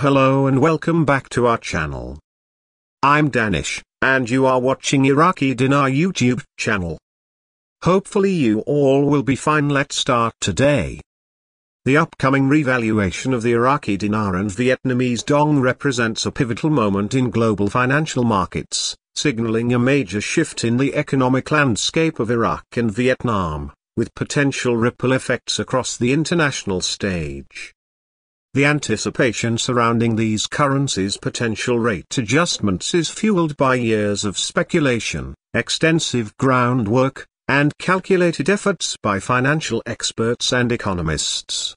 Hello and welcome back to our channel. I'm Danish, and you are watching Iraqi Dinar YouTube channel. Hopefully you all will be fine. Let's start today. The upcoming revaluation of the Iraqi dinar and Vietnamese dong represents a pivotal moment in global financial markets, signaling a major shift in the economic landscape of Iraq and Vietnam, with potential ripple effects across the international stage. The anticipation surrounding these currencies' potential rate adjustments is fueled by years of speculation, extensive groundwork, and calculated efforts by financial experts and economists.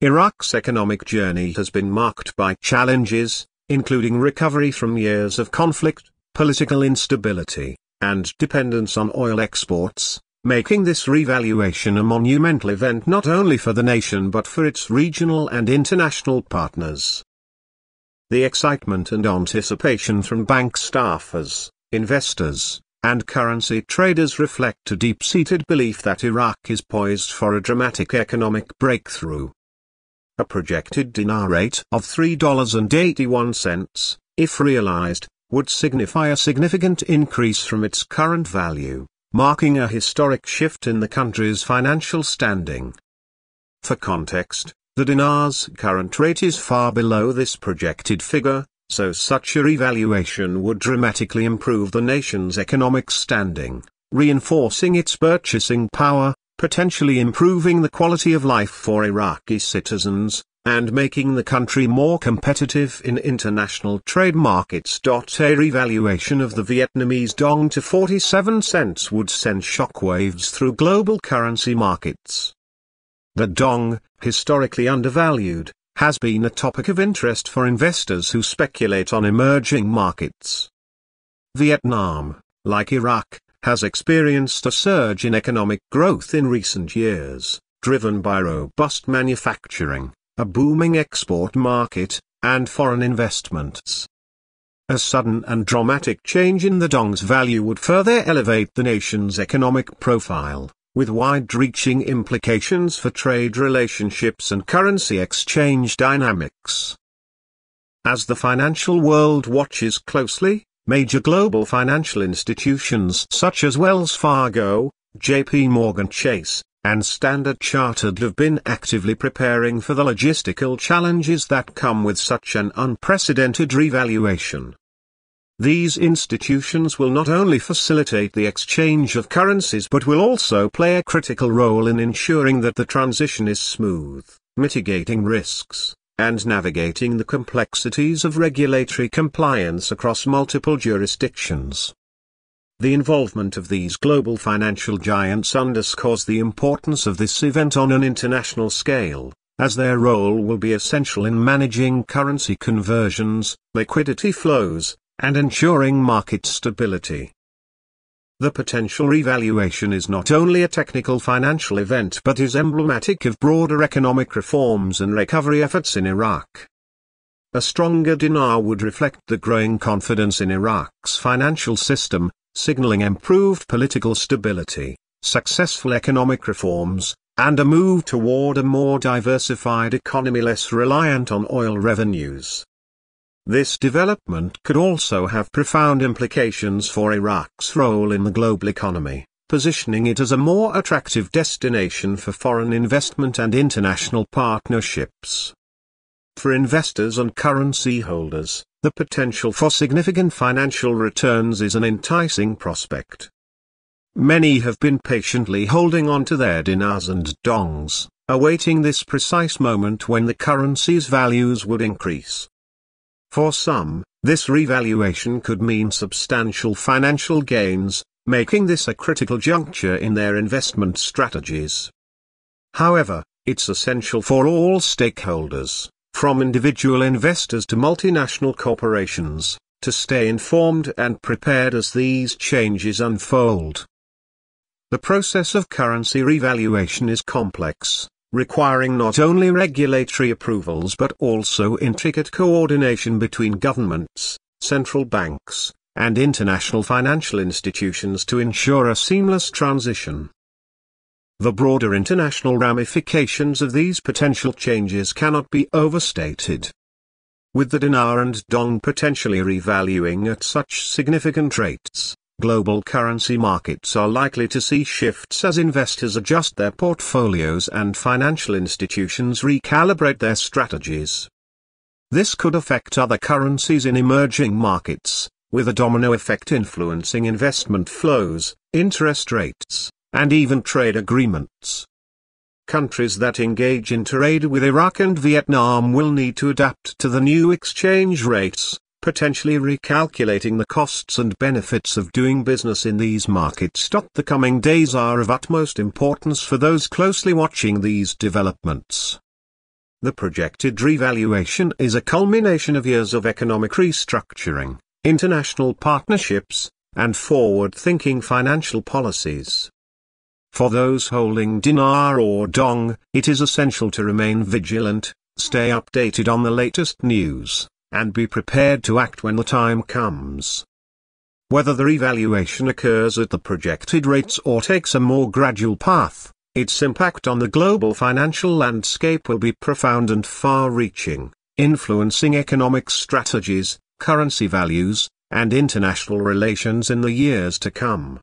Iraq's economic journey has been marked by challenges, including recovery from years of conflict, political instability, and dependence on oil exports, making this revaluation a monumental event not only for the nation but for its regional and international partners. The excitement and anticipation from bank staffers, investors, and currency traders reflect a deep-seated belief that Iraq is poised for a dramatic economic breakthrough. A projected dinar rate of $3.81, if realized, would signify a significant increase from its current value, marking a historic shift in the country's financial standing. For context, the dinar's current rate is far below this projected figure, so such a revaluation would dramatically improve the nation's economic standing, reinforcing its purchasing power, potentially improving the quality of life for Iraqi citizens, and making the country more competitive in international trade markets. A revaluation of the Vietnamese dong to 47 cents would send shockwaves through global currency markets. The dong, historically undervalued, has been a topic of interest for investors who speculate on emerging markets. Vietnam, like Iraq, has experienced a surge in economic growth in recent years, driven by robust manufacturing, a booming export market, and foreign investments. A sudden and dramatic change in the dong's value would further elevate the nation's economic profile, with wide-reaching implications for trade relationships and currency exchange dynamics. As the financial world watches closely, major global financial institutions such as Wells Fargo, JP Morgan Chase, and Standard Chartered have been actively preparing for the logistical challenges that come with such an unprecedented revaluation. These institutions will not only facilitate the exchange of currencies but will also play a critical role in ensuring that the transition is smooth, mitigating risks, and navigating the complexities of regulatory compliance across multiple jurisdictions. The involvement of these global financial giants underscores the importance of this event on an international scale, as their role will be essential in managing currency conversions, liquidity flows, and ensuring market stability. The potential revaluation is not only a technical financial event but is emblematic of broader economic reforms and recovery efforts in Iraq. A stronger dinar would reflect the growing confidence in Iraq's financial system, signaling improved political stability, successful economic reforms, and a move toward a more diversified economy less reliant on oil revenues. This development could also have profound implications for Iraq's role in the global economy, positioning it as a more attractive destination for foreign investment and international partnerships. For investors and currency holders, the potential for significant financial returns is an enticing prospect. Many have been patiently holding on to their dinars and dongs, awaiting this precise moment when the currency's values would increase. For some, this revaluation could mean substantial financial gains, making this a critical juncture in their investment strategies. However, it's essential for all stakeholders, from individual investors to multinational corporations, to stay informed and prepared as these changes unfold. The process of currency revaluation is complex, requiring not only regulatory approvals but also intricate coordination between governments, central banks, and international financial institutions to ensure a seamless transition. The broader international ramifications of these potential changes cannot be overstated. With the dinar and dong potentially revaluing at such significant rates, global currency markets are likely to see shifts as investors adjust their portfolios and financial institutions recalibrate their strategies. This could affect other currencies in emerging markets, with a domino effect influencing investment flows, interest rates, and even trade agreements. Countries that engage in trade with Iraq and Vietnam will need to adapt to the new exchange rates, potentially recalculating the costs and benefits of doing business in these markets. The coming days are of utmost importance for those closely watching these developments. The projected revaluation is a culmination of years of economic restructuring, international partnerships, and forward-thinking financial policies. For those holding dinar or dong, it is essential to remain vigilant, stay updated on the latest news, and be prepared to act when the time comes. Whether the revaluation occurs at the projected rates or takes a more gradual path, its impact on the global financial landscape will be profound and far-reaching, influencing economic strategies, currency values, and international relations in the years to come.